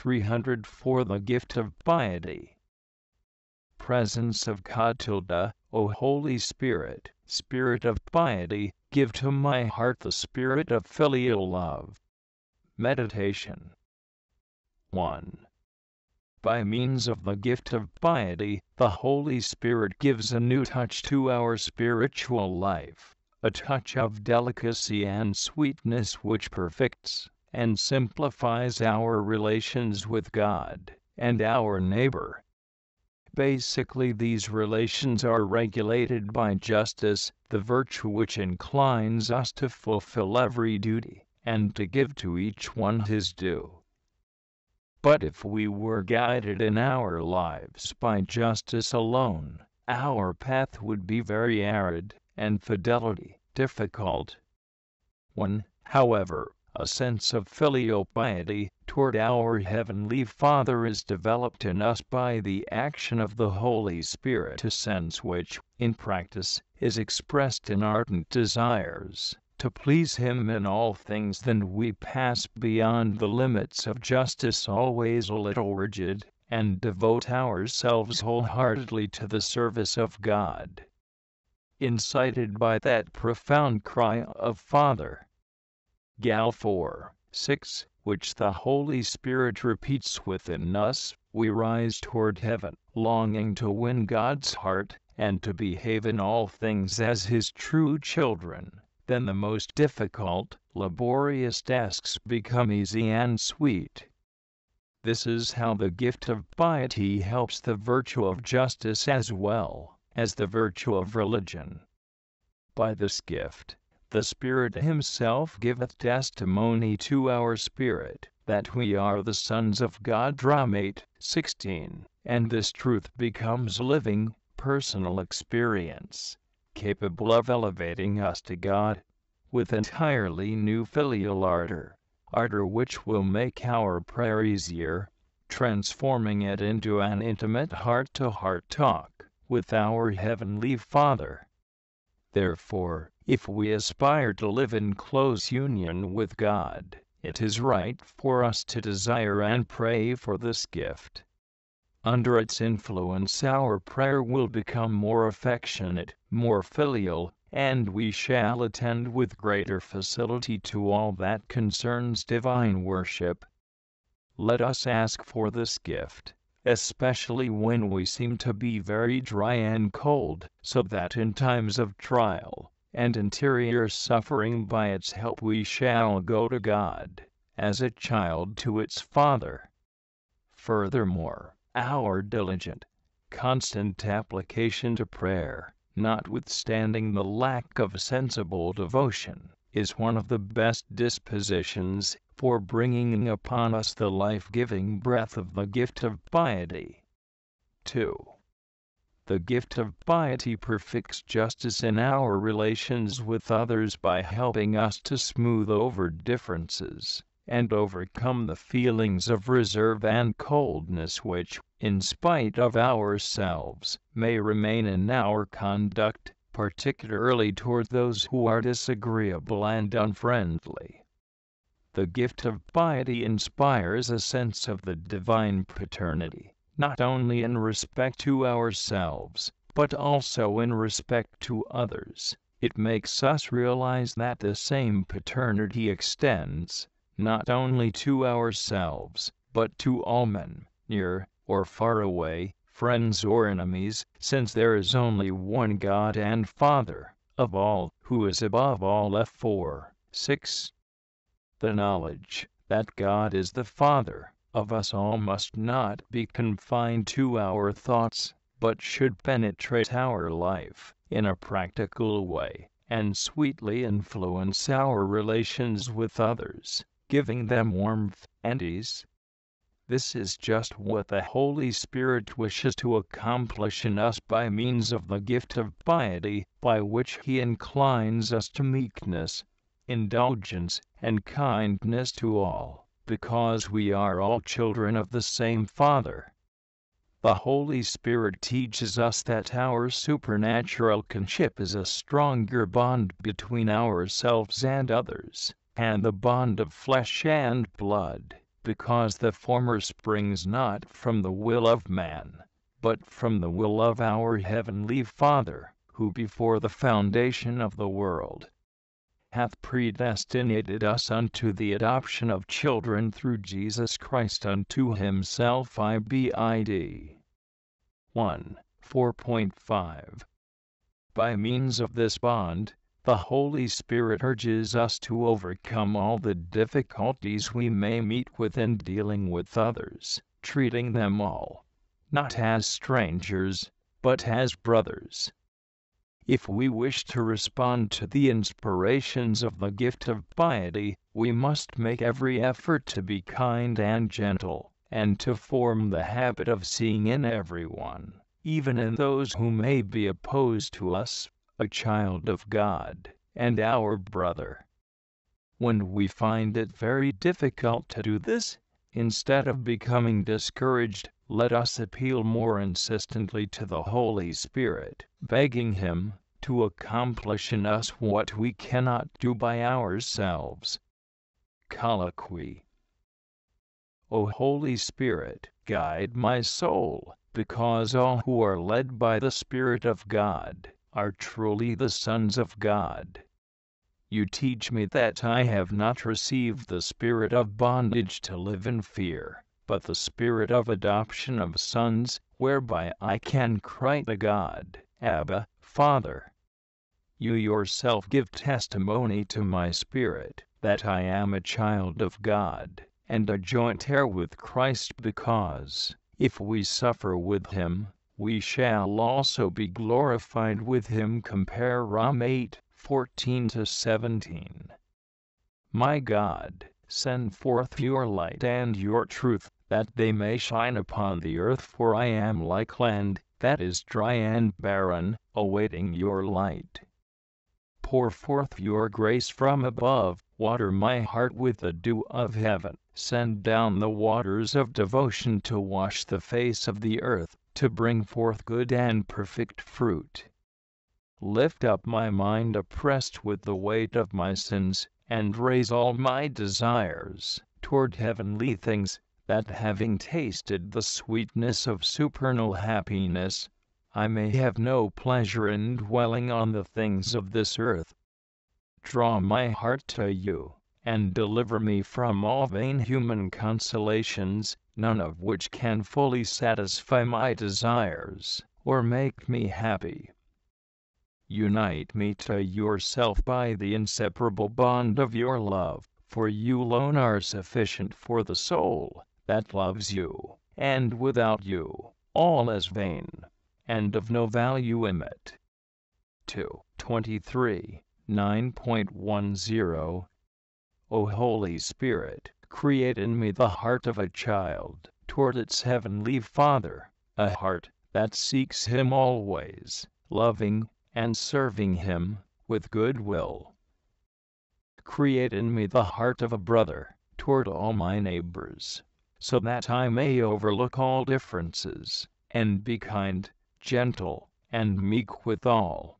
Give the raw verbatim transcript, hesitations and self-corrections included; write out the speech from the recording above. three hundred for the gift of piety. Presence of God. O Holy Spirit, Spirit of piety, give to my heart the spirit of filial love. Meditation. one. By means of the gift of piety, the Holy Spirit gives a new touch to our spiritual life, a touch of delicacy and sweetness which perfects and simplifies our relations with God and our neighbor. Basically, these relations are regulated by justice, the virtue which inclines us to fulfill every duty and to give to each one his due. But if we were guided in our lives by justice alone, our path would be very arid, and fidelity difficult. When, however, a sense of filial piety toward our Heavenly Father is developed in us by the action of the Holy Spirit, a sense which, in practice, is expressed in ardent desires to please Him in all things, then we pass beyond the limits of justice, always a little rigid, and devote ourselves wholeheartedly to the service of God. Incited by that profound cry of Father, Gal four, six, which the Holy Spirit repeats within us, we rise toward heaven, longing to win God's heart, and to behave in all things as His true children. Then the most difficult, laborious tasks become easy and sweet. This is how the gift of piety helps the virtue of justice as well as the virtue of religion. By this gift, the Spirit Himself giveth testimony to our spirit, that we are the sons of God. Rom eight, sixteen, and this truth becomes living, personal experience, capable of elevating us to God with entirely new filial ardor, ardor which will make our prayer easier, transforming it into an intimate heart-to-heart talk with our Heavenly Father. Therefore, if we aspire to live in close union with God, it is right for us to desire and pray for this gift. Under its influence, our prayer will become more affectionate, more filial, and we shall attend with greater facility to all that concerns divine worship. Let us ask for this gift, especially when we seem to be very dry and cold, so that in times of trial and interior suffering, by its help we shall go to God, as a child to its Father. Furthermore, our diligent, constant application to prayer, notwithstanding the lack of sensible devotion, is one of the best dispositions for bringing upon us the life-giving breath of the gift of piety. two. The gift of piety perfects justice in our relations with others by helping us to smooth over differences and overcome the feelings of reserve and coldness which, in spite of ourselves, may remain in our conduct, particularly toward those who are disagreeable and unfriendly. The gift of piety inspires a sense of the divine paternity, not only in respect to ourselves, but also in respect to others. It makes us realize that the same paternity extends not only to ourselves, but to all men, near or far away, friends or enemies, since there is only one God and Father of all, who is above all. Ephesians four, six. The knowledge that God is the Father of us all must not be confined to our thoughts, but should penetrate our life in a practical way, and sweetly influence our relations with others, giving them warmth and ease. This is just what the Holy Spirit wishes to accomplish in us by means of the gift of piety, by which He inclines us to meekness, indulgence, and kindness to all, because we are all children of the same Father. The Holy Spirit teaches us that our supernatural kinship is a stronger bond between ourselves and others, and the bond of flesh and blood, because the former springs not from the will of man, but from the will of our heavenly Father, who before the foundation of the world hath predestinated us unto the adoption of children through Jesus Christ unto himself I B I D one, four point five. By means of this bond, the Holy Spirit urges us to overcome all the difficulties we may meet with in dealing with others, treating them all, not as strangers, but as brothers. If we wish to respond to the inspirations of the gift of piety, we must make every effort to be kind and gentle, and to form the habit of seeing in everyone, even in those who may be opposed to us, a child of God, and our brother. When we find it very difficult to do this, instead of becoming discouraged, let us appeal more insistently to the Holy Spirit, begging Him to accomplish in us what we cannot do by ourselves. Colloquy. O Holy Spirit, guide my soul, because all who are led by the Spirit of God are truly the sons of God. You teach me that I have not received the spirit of bondage to live in fear, but the spirit of adoption of sons, whereby I can cry to God, Abba, Father. You yourself give testimony to my spirit, that I am a child of God, and a joint heir with Christ, because, if we suffer with him, we shall also be glorified with him. Compare Rom eight, fourteen to seventeen. My God, send forth your light and your truth, that they may shine upon the earth, for I am like land that is dry and barren, awaiting your light. Pour forth your grace from above, water my heart with the dew of heaven, send down the waters of devotion to wash the face of the earth, to bring forth good and perfect fruit. Lift up my mind oppressed with the weight of my sins, and raise all my desires toward heavenly things, that having tasted the sweetness of supernal happiness, I may have no pleasure in dwelling on the things of this earth. Draw my heart to you, and deliver me from all vain human consolations, none of which can fully satisfy my desires, or make me happy. Unite me to yourself by the inseparable bond of your love, for you alone are sufficient for the soul that loves you, and without you, all is vain, and of no value in it. two, twenty-three, nine point ten. O Holy Spirit, create in me the heart of a child toward its heavenly Father, a heart that seeks Him always, loving and serving Him with good will. Create in me the heart of a brother toward all my neighbors, so that I may overlook all differences, and be kind, gentle, and meek with all.